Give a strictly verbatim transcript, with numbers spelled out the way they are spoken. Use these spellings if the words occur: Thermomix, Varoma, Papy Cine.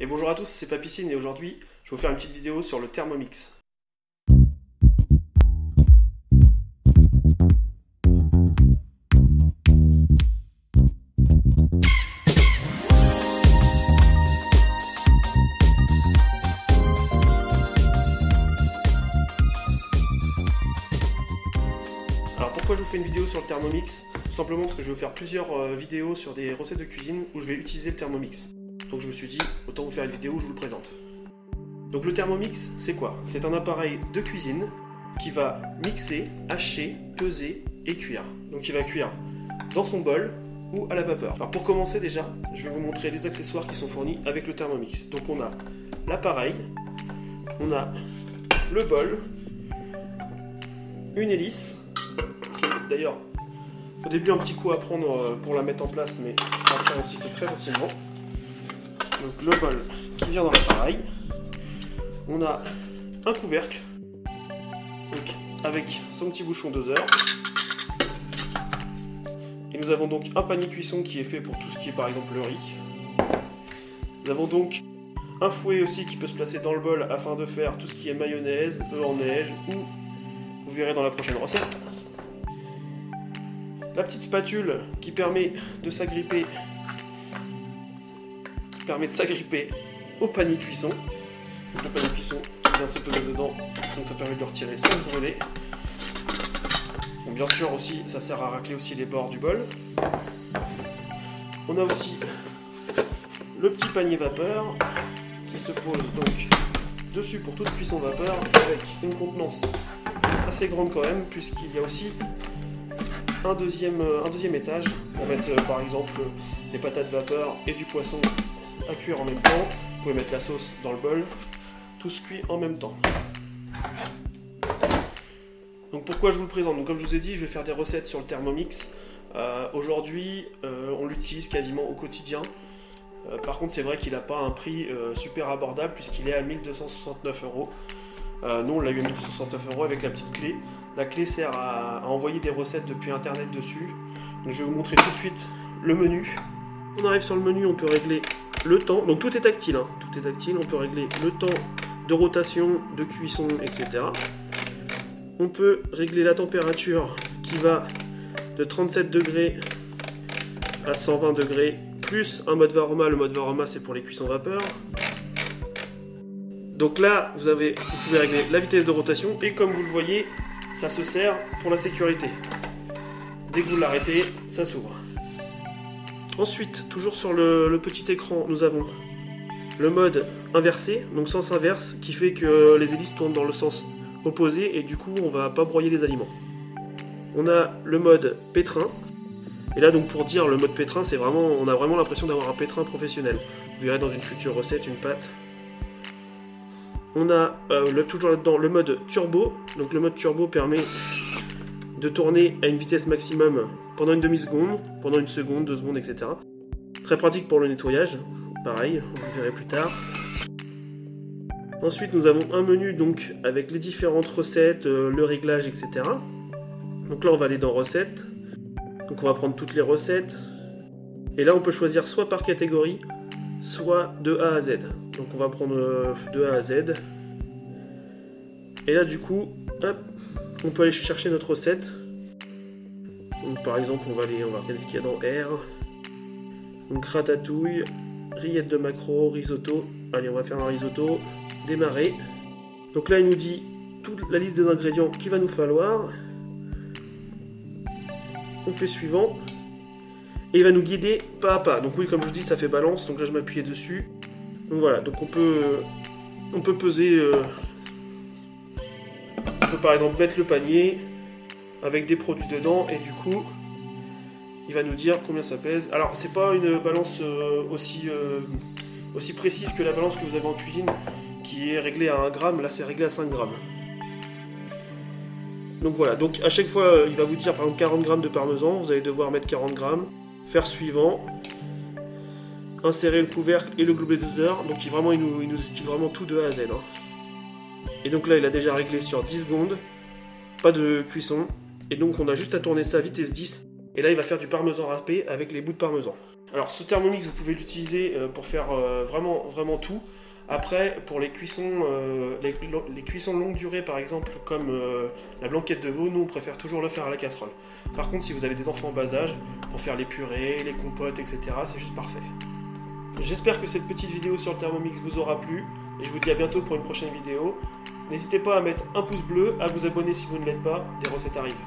Et bonjour à tous, c'est Papy Cine et aujourd'hui je vais vous faire une petite vidéo sur le Thermomix. Alors pourquoi je vous fais une vidéo sur le Thermomix? Tout simplement parce que je vais vous faire plusieurs vidéos sur des recettes de cuisine où je vais utiliser le Thermomix. Donc je me suis dit, autant vous faire une vidéo où je vous le présente. Donc le Thermomix, c'est quoi? C'est un appareil de cuisine qui va mixer, hacher, peser et cuire. Donc il va cuire dans son bol ou à la vapeur. Alors pour commencer déjà, je vais vous montrer les accessoires qui sont fournis avec le Thermomix. Donc on a l'appareil, on a le bol, une hélice. D'ailleurs, au début un petit coup à prendre pour la mettre en place, mais après on s'y fait très facilement. Donc le bol qui vient dans l'appareil, on a un couvercle, donc avec son petit bouchon deux heures, et nous avons donc un panier cuisson qui est fait pour tout ce qui est par exemple le riz. Nous avons donc un fouet aussi qui peut se placer dans le bol afin de faire tout ce qui est mayonnaise, œufs en neige, ou vous verrez dans la prochaine recette. La petite spatule qui permet de s'agripper permet de s'agripper au panier cuisson. Le panier cuisson qui vient se poser dedans, donc ça permet de le retirer sans le brûler. Donc bien sûr aussi, ça sert à racler aussi les bords du bol. On a aussi le petit panier vapeur qui se pose donc dessus pour toute cuisson vapeur avec une contenance assez grande quand même, puisqu'il y a aussi un deuxième, un deuxième étage pour mettre euh, par exemple des patates vapeur et du poisson à cuire en même temps. Vous pouvez mettre la sauce dans le bol, tout se cuit en même temps. Donc pourquoi je vous le présente? Donc comme je vous ai dit, je vais faire des recettes sur le Thermomix. Euh, Aujourd'hui, euh, on l'utilise quasiment au quotidien. Euh, par contre, c'est vrai qu'il n'a pas un prix euh, super abordable puisqu'il est à mille deux cent soixante-neuf euros. Euh, nous, on l'a eu à mille deux cent soixante-neuf euros avec la petite clé. La clé sert à, à envoyer des recettes depuis internet dessus. Donc, je vais vous montrer tout de suite le menu. On arrive sur le menu, on peut régler le temps. Donc tout est tactile, hein. Tout est tactile. On peut régler le temps de rotation, de cuisson, et cetera. On peut régler la température qui va de trente-sept degrés à cent vingt degrés, plus un mode Varoma. Le mode Varoma, c'est pour les cuissons vapeur. Donc là, vous, avez, vous pouvez régler la vitesse de rotation et comme vous le voyez, ça se sert pour la sécurité. Dès que vous l'arrêtez, ça s'ouvre. Ensuite, toujours sur le, le petit écran, nous avons le mode inversé, donc sens inverse, qui fait que les hélices tournent dans le sens opposé et du coup, on va pas broyer les aliments. On a le mode pétrin. Et là, donc pour dire le mode pétrin, c'est vraiment, on a vraiment l'impression d'avoir un pétrin professionnel. Vous verrez dans une future recette une pâte. On a euh, le, toujours là-dedans le mode turbo. Donc le mode turbo permet de tourner à une vitesse maximum pendant une demi-seconde, pendant une seconde, deux secondes, et cetera. Très pratique pour le nettoyage. Pareil, vous le verrez plus tard. Ensuite, nous avons un menu donc avec les différentes recettes, euh, le réglage, et cetera. Donc là, on va aller dans recettes. Donc on va prendre toutes les recettes. Et là, on peut choisir soit par catégorie, soit de A à Z. Donc on va prendre de A à Z. Et là du coup, hop, on peut aller chercher notre recette. Donc par exemple, on va aller, on va regarder ce qu'il y a dans R. Donc ratatouille, rillettes de maquereau, risotto. Allez, on va faire un risotto. Démarrer. Donc là, il nous dit toute la liste des ingrédients qu'il va nous falloir. On fait suivant. Et il va nous guider pas à pas. Donc oui, comme je vous dis, ça fait balance. Donc là, je m'appuyais dessus. Donc voilà. Donc on peut, on peut peser. Euh, on peut par exemple mettre le panier avec des produits dedans et du coup, il va nous dire combien ça pèse. Alors c'est pas une balance euh, aussi euh, aussi précise que la balance que vous avez en cuisine, qui est réglée à un gramme. Là, c'est réglé à cinq grammes. Donc voilà. Donc à chaque fois, il va vous dire par exemple quarante grammes de parmesan. Vous allez devoir mettre quarante grammes. Faire suivant, insérer le couvercle et le globaliseur. Donc il, vraiment, il, nous, il nous explique vraiment tout de A à Z. Hein. Et donc là, il a déjà réglé sur dix secondes, pas de cuisson. Et donc on a juste à tourner ça à vitesse dix. Et là, il va faire du parmesan râpé avec les bouts de parmesan. Alors ce Thermomix, vous pouvez l'utiliser pour faire vraiment, vraiment tout. Après, pour les cuissons, les, les cuissons longue durée, par exemple, comme la blanquette de veau, nous on préfère toujours le faire à la casserole. Par contre, si vous avez des enfants en bas âge, pour faire les purées, les compotes, et cetera, c'est juste parfait. J'espère que cette petite vidéo sur le Thermomix vous aura plu, et je vous dis à bientôt pour une prochaine vidéo. N'hésitez pas à mettre un pouce bleu, à vous abonner si vous ne l'êtes pas, des recettes arrivent.